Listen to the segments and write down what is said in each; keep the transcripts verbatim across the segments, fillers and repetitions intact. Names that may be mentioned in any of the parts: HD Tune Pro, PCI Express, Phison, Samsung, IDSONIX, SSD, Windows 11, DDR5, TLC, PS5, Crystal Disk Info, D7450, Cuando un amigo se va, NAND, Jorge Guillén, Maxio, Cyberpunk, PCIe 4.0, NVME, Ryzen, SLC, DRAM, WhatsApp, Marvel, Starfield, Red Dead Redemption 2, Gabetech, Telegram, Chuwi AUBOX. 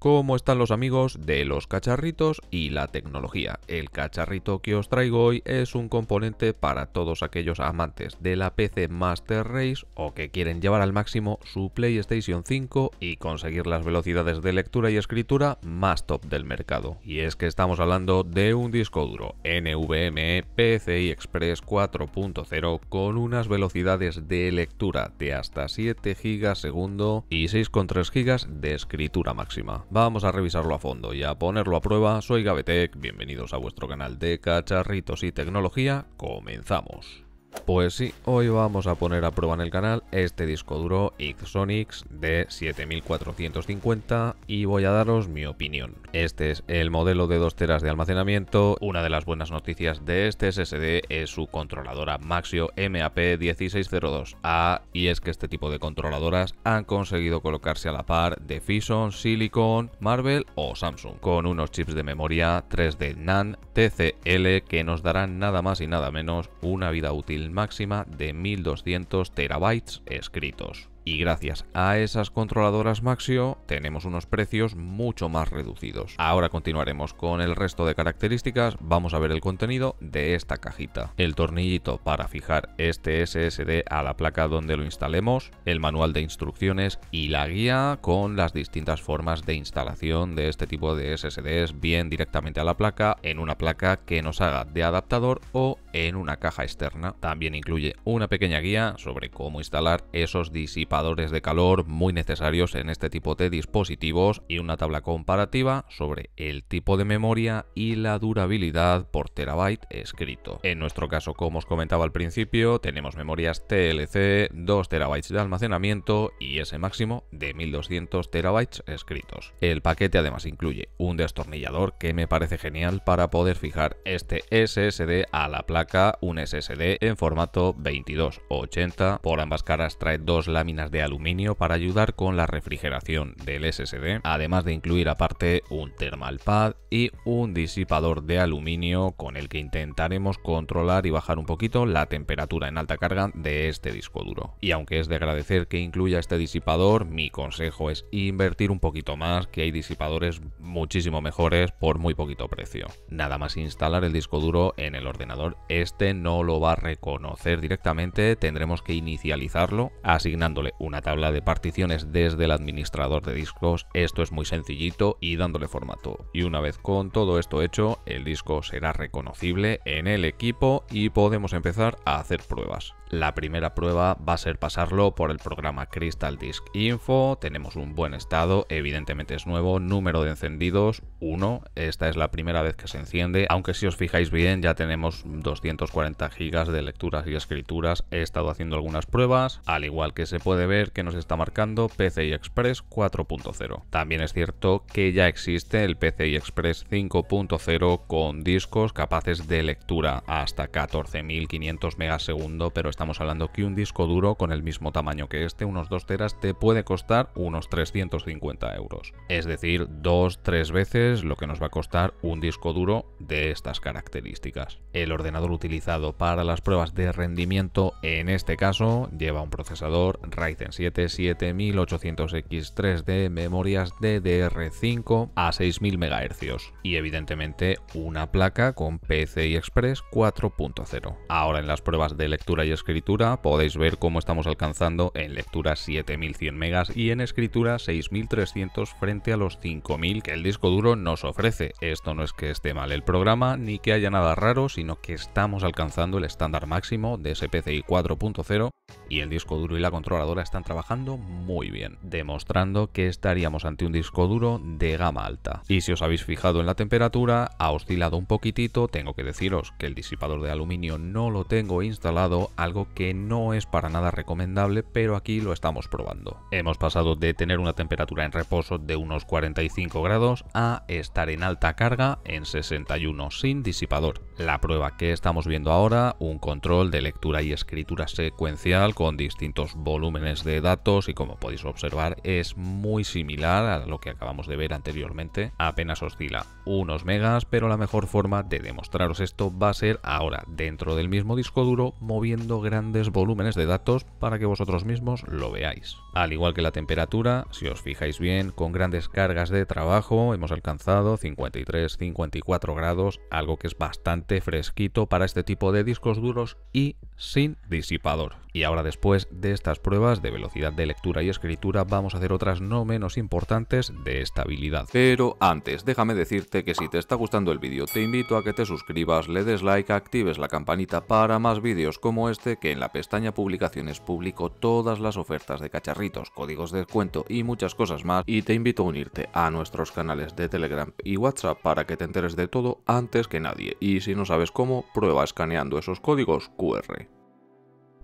cómo están los amigos de los cacharritos y la tecnología. El cacharrito que os traigo hoy es un componente para todos aquellos amantes de la P C Master Race o que quieren llevar al máximo su PlayStation cinco y conseguir las velocidades de lectura y escritura más top del mercado. Y es que estamos hablando de un disco duro N V M E P C I Express cuatro punto cero con unas velocidades de lectura de hasta siete gigas por segundo y seis coma tres gigas de escritura máxima. Vamos a revisarlo a fondo y a ponerlo a prueba. Soy Gabetech, bienvenidos a vuestro canal de cacharritos y tecnología. Comenzamos. Pues sí, hoy vamos a poner a prueba en el canal este disco duro IDSONIX de siete mil cuatrocientos cincuenta y voy a daros mi opinión. Este es el modelo de dos teras de almacenamiento. Una de las buenas noticias de este S S D es su controladora Maxio M A P dieciséis cero dos A, y es que este tipo de controladoras han conseguido colocarse a la par de Phison, Silicon, Marvel o Samsung, con unos chips de memoria tres D NAND T C L que nos darán nada más y nada menos una vida útil máxima de mil doscientos terabytes escritos. Y gracias a esas controladoras Maxio tenemos unos precios mucho más reducidos. Ahora continuaremos con el resto de características. Vamos a ver el contenido de esta cajita. El tornillito para fijar este S S D a la placa donde lo instalemos, el manual de instrucciones y la guía con las distintas formas de instalación de este tipo de S S Ds, bien directamente a la placa, en una placa que nos haga de adaptador o en una caja externa. También incluye una pequeña guía sobre cómo instalar esos disipadores de calor muy necesarios en este tipo de dispositivos y una tabla comparativa sobre el tipo de memoria y la durabilidad por terabyte escrito. En nuestro caso, como os comentaba al principio, tenemos memorias T L C, dos terabytes de almacenamiento y ese máximo de mil doscientos terabytes escritos. El paquete además incluye un destornillador que me parece genial para poder fijar este S S D a la placa, un S S D en formato veintidós ochenta. Por ambas caras trae dos láminas de aluminio para ayudar con la refrigeración del S S D, además de incluir aparte un thermal pad y un disipador de aluminio con el que intentaremos controlar y bajar un poquito la temperatura en alta carga de este disco duro. Y aunque es de agradecer que incluya este disipador, mi consejo es invertir un poquito más, que hay disipadores muchísimo mejores por muy poquito precio. Nada más instalar el disco duro en el ordenador, este no lo va a reconocer directamente, tendremos que inicializarlo asignándole una tabla de particiones desde el administrador de discos. Esto es muy sencillito, y dándole formato. Y una vez con todo esto hecho, el disco será reconocible en el equipo y podemos empezar a hacer pruebas. La primera prueba va a ser pasarlo por el programa Crystal Disk Info. Tenemos un buen estado, evidentemente es nuevo, número de encendidos uno, esta es la primera vez que se enciende, aunque si os fijáis bien ya tenemos doscientos cuarenta gigas de lecturas y escrituras. He estado haciendo algunas pruebas, al igual que se puede ver que nos está marcando P C I Express cuatro punto cero. También es cierto que ya existe el P C I Express cinco punto cero con discos capaces de lectura hasta catorce mil quinientos megas por segundo, pero está Estamos hablando que un disco duro con el mismo tamaño que este, unos dos teras, te puede costar unos trescientos cincuenta euros. Es decir, dos a tres veces lo que nos va a costar un disco duro de estas características. El ordenador utilizado para las pruebas de rendimiento en este caso lleva un procesador Ryzen siete siete mil ochocientos X tres D, memorias D D R cinco a seis mil megahercios y evidentemente una placa con P C I Express cuatro punto cero. Ahora en las pruebas de lectura y escritura escritura podéis ver cómo estamos alcanzando en lectura siete mil cien megas y en escritura seis mil trescientos frente a los cinco mil que el disco duro nos ofrece. Esto no es que esté mal el programa ni que haya nada raro, sino que estamos alcanzando el estándar máximo de ese P C I cuatro punto cero y el disco duro y la controladora están trabajando muy bien, demostrando que estaríamos ante un disco duro de gama alta. Y si os habéis fijado en la temperatura, ha oscilado un poquitito. Tengo que deciros que el disipador de aluminio no lo tengo instalado, algo que no es para nada recomendable, pero aquí lo estamos probando. Hemos pasado de tener una temperatura en reposo de unos cuarenta y cinco grados a estar en alta carga en sesenta y uno sin disipador. La prueba que estamos viendo ahora, un control de lectura y escritura secuencial con distintos volúmenes opciones de datos y como podéis observar es muy similar a lo que acabamos de ver anteriormente, apenas oscila unos megas, pero la mejor forma de demostraros esto va a ser ahora dentro del mismo disco duro moviendo grandes volúmenes de datos para que vosotros mismos lo veáis. Al igual que la temperatura, si os fijáis bien, con grandes cargas de trabajo hemos alcanzado cincuenta y tres a cincuenta y cuatro grados, algo que es bastante fresquito para este tipo de discos duros y sin disipador. Y ahora, después de estas pruebas de velocidad de lectura y escritura, vamos a hacer otras no menos importantes de estabilidad. Pero antes, déjame decirte que si te está gustando el vídeo, te invito a que te suscribas, le des like, actives la campanita para más vídeos como este, que en la pestaña publicaciones publico todas las ofertas de cacharritos, códigos de descuento y muchas cosas más, y te invito a unirte a nuestros canales de Telegram y WhatsApp para que te enteres de todo antes que nadie, y si no sabes cómo, prueba escaneando esos códigos cu erre.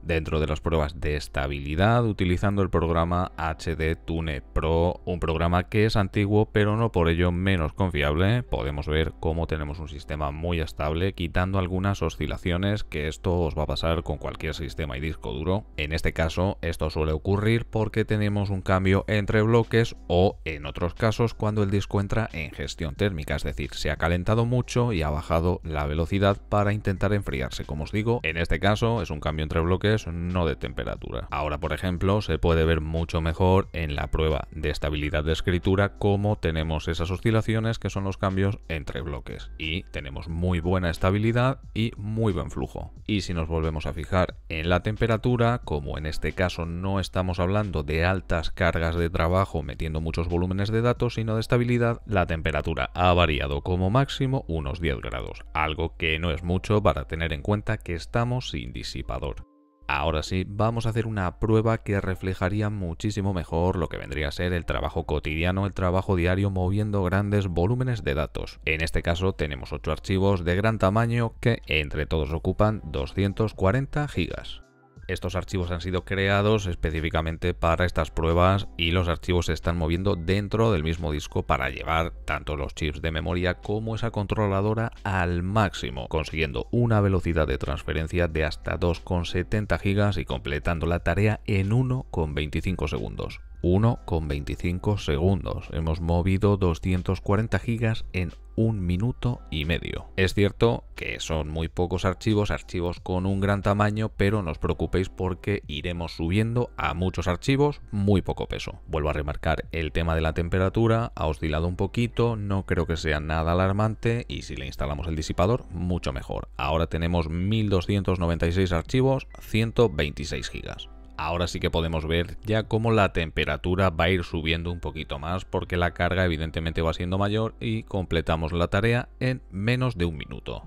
Dentro de las pruebas de estabilidad, utilizando el programa H D Tune Pro, un programa que es antiguo pero no por ello menos confiable, podemos ver cómo tenemos un sistema muy estable quitando algunas oscilaciones, que esto os va a pasar con cualquier sistema y disco duro. En este caso esto suele ocurrir porque tenemos un cambio entre bloques o en otros casos cuando el disco entra en gestión térmica, es decir, se ha calentado mucho y ha bajado la velocidad para intentar enfriarse. Como os digo, en este caso es un cambio entre bloques, no de temperatura. Ahora, por ejemplo, se puede ver mucho mejor en la prueba de estabilidad de escritura cómo tenemos esas oscilaciones, que son los cambios entre bloques, y tenemos muy buena estabilidad y muy buen flujo. Y si nos volvemos a fijar en la temperatura, como en este caso no estamos hablando de altas cargas de trabajo metiendo muchos volúmenes de datos, sino de estabilidad, la temperatura ha variado como máximo unos diez grados, algo que no es mucho para tener en cuenta que estamos sin disipador. Ahora sí, vamos a hacer una prueba que reflejaría muchísimo mejor lo que vendría a ser el trabajo cotidiano, el trabajo diario, moviendo grandes volúmenes de datos. En este caso tenemos ocho archivos de gran tamaño que entre todos ocupan doscientos cuarenta gigas. Estos archivos han sido creados específicamente para estas pruebas y los archivos se están moviendo dentro del mismo disco para llevar tanto los chips de memoria como esa controladora al máximo, consiguiendo una velocidad de transferencia de hasta dos coma setenta gigas y completando la tarea en uno coma veinticinco segundos. uno coma veinticinco segundos. Hemos movido doscientos cuarenta gigas en un minuto y medio. Es cierto que son muy pocos archivos, archivos con un gran tamaño, pero no os preocupéis porque iremos subiendo a muchos archivos muy poco peso. Vuelvo a remarcar el tema de la temperatura, ha oscilado un poquito, no creo que sea nada alarmante, y si le instalamos el disipador, mucho mejor. Ahora tenemos mil doscientos noventa y seis archivos, ciento veintiséis gigas. Ahora sí que podemos ver ya cómo la temperatura va a ir subiendo un poquito más porque la carga evidentemente va siendo mayor y completamos la tarea en menos de un minuto.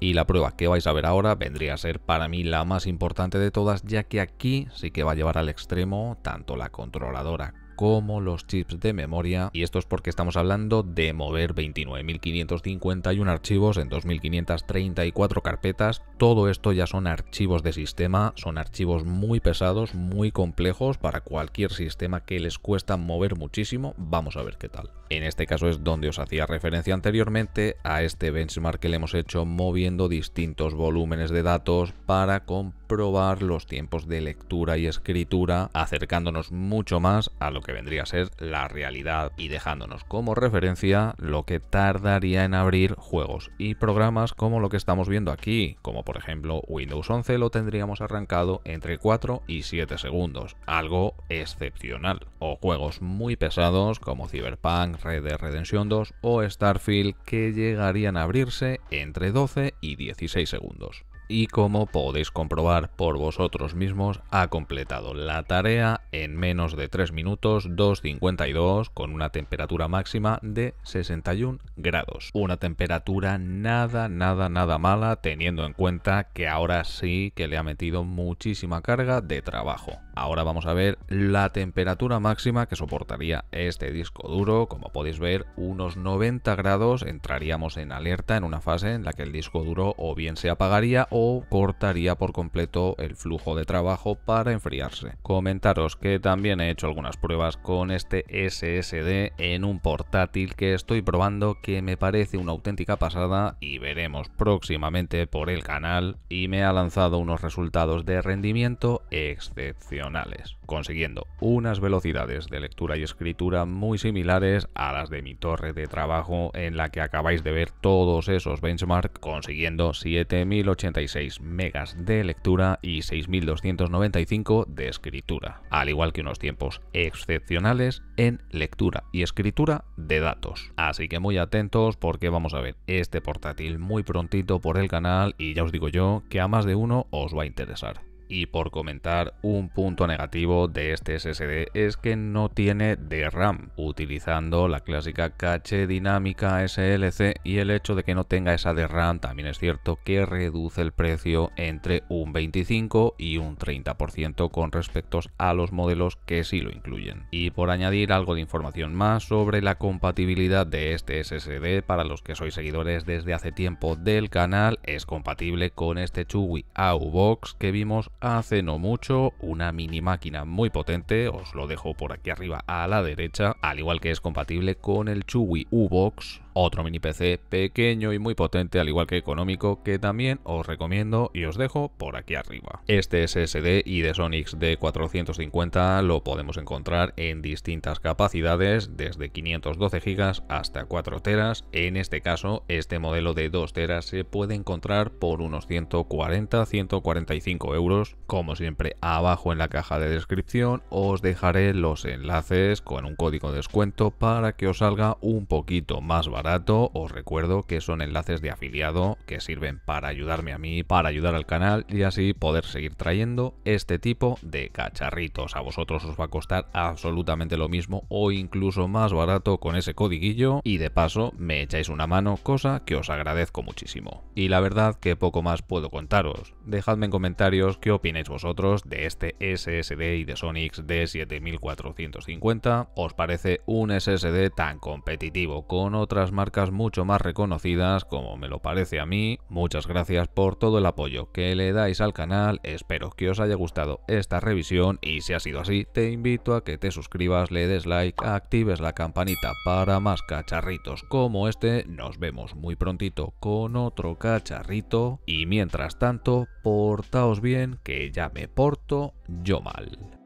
Y la prueba que vais a ver ahora vendría a ser para mí la más importante de todas, ya que aquí sí que va a llevar al extremo tanto la controladora como los chips de memoria, y esto es porque estamos hablando de mover veintinueve mil quinientos cincuenta y uno archivos en dos mil quinientas treinta y cuatro carpetas. Todo esto ya son archivos de sistema, son archivos muy pesados, muy complejos para cualquier sistema que les cuesta mover muchísimo. Vamos a ver qué tal. En este caso es donde os hacía referencia anteriormente a este benchmark que le hemos hecho moviendo distintos volúmenes de datos para comprobar los tiempos de lectura y escritura, acercándonos mucho más a lo que vendría a ser la realidad y dejándonos como referencia lo que tardaría en abrir juegos y programas como lo que estamos viendo aquí, como por ejemplo Windows once lo tendríamos arrancado entre cuatro y siete segundos, algo excepcional, o juegos muy pesados como Cyberpunk, Red Dead Redemption dos o Starfield que llegarían a abrirse entre doce y dieciséis segundos. Y como podéis comprobar por vosotros mismos, ha completado la tarea en menos de tres minutos, dos coma cincuenta y dos, con una temperatura máxima de sesenta y uno grados. Una temperatura nada, nada, nada mala, teniendo en cuenta que ahora sí que le ha metido muchísima carga de trabajo. Ahora vamos a ver la temperatura máxima que soportaría este disco duro. Como podéis ver, unos noventa grados, entraríamos en alerta en una fase en la que el disco duro o bien se apagaría o cortaría por completo el flujo de trabajo para enfriarse. Comentaros que también he hecho algunas pruebas con este S S D en un portátil que estoy probando, que me parece una auténtica pasada y veremos próximamente por el canal, y me ha lanzado unos resultados de rendimiento excepcionales, consiguiendo unas velocidades de lectura y escritura muy similares a las de mi torre de trabajo en la que acabáis de ver todos esos benchmarks, consiguiendo siete mil ochenta y seis megas de lectura y seis mil doscientos noventa y cinco de escritura, al igual que unos tiempos excepcionales en lectura y escritura de datos. Así que muy atentos porque vamos a ver este portátil muy prontito por el canal y ya os digo yo que a más de uno os va a interesar. Y por comentar, un punto negativo de este S S D es que no tiene D RAM, utilizando la clásica caché dinámica S L C, y el hecho de que no tenga esa D RAM también es cierto que reduce el precio entre un veinticinco y un treinta por ciento con respecto a los modelos que sí lo incluyen. Y por añadir algo de información más sobre la compatibilidad de este S S D, para los que sois seguidores desde hace tiempo del canal, es compatible con este Chuwi A U box que vimos hace no mucho, una mini máquina muy potente, os lo dejo por aquí arriba a la derecha, al igual que es compatible con el Chuwi A U box, otro mini P C pequeño y muy potente, al igual que económico, que también os recomiendo y os dejo por aquí arriba. Este S S D IDSONIX D cuatrocientos cincuenta lo podemos encontrar en distintas capacidades, desde quinientos doce gigas hasta cuatro teras. En este caso, este modelo de dos teras se puede encontrar por unos ciento cuarenta a ciento cuarenta y cinco euros. Como siempre, abajo en la caja de descripción os dejaré los enlaces con un código de descuento para que os salga un poquito más barato. Barato, os recuerdo que son enlaces de afiliado que sirven para ayudarme a mí, para ayudar al canal y así poder seguir trayendo este tipo de cacharritos. A vosotros os va a costar absolutamente lo mismo o incluso más barato con ese codiguillo, y de paso me echáis una mano, cosa que os agradezco muchísimo. Y la verdad que poco más puedo contaros. Dejadme en comentarios qué opináis vosotros de este S S D IDSONIX D siete mil cuatrocientos cincuenta. ¿Os parece un S S D tan competitivo con otras marcas mucho más reconocidas como me lo parece a mí? Muchas gracias por todo el apoyo que le dais al canal, espero que os haya gustado esta revisión y si ha sido así te invito a que te suscribas, le des like, actives la campanita para más cacharritos como este. Nos vemos muy prontito con otro cacharrito y mientras tanto portaos bien, que ya me porto yo mal.